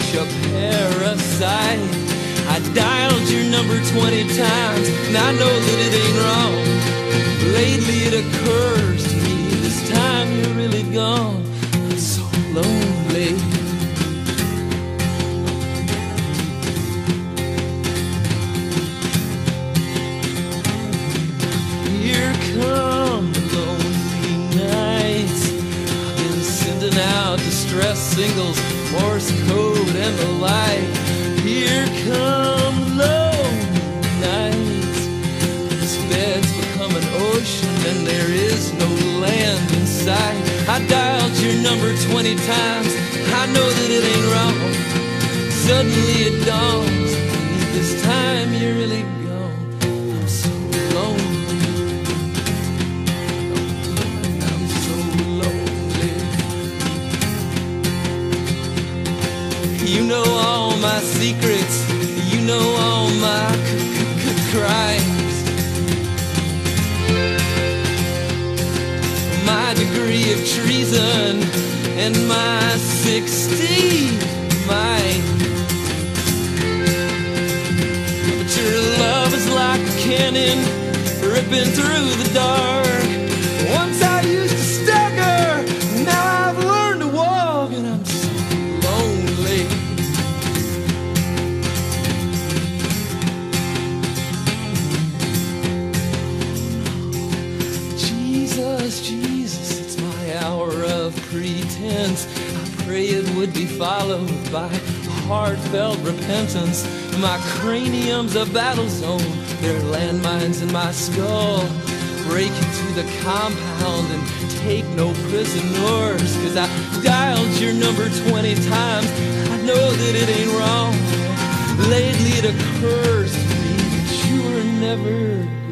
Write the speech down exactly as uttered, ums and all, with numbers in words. such a parasite. I dialed your number twenty times, and I know that it ain't wrong. Lately it occurs to me, this time you're really gone. I'm so lonely. Distress singles, Morse code, and the like. Here come lonely nights. This bed's become an ocean, and there is no land in sight. I dialed your number twenty times. I know that it ain't wrong. Suddenly it dawns. This time you're really gone. I'm so lonely. You know all my secrets, you know all my crimes. My degree of treason and my sixty mind. But your love is like a cannon ripping through the dark. Once I used to stagger, now I've learned to walk, and I'm so lonely. Jesus, it's my hour of pretense. I pray it would be followed by heartfelt repentance. My cranium's a battle zone. There are landmines in my skull. Break into the compound and take no prisoners. Cause I dialed your number twenty times. I know that it ain't wrong. Lately it occurs to me that you were never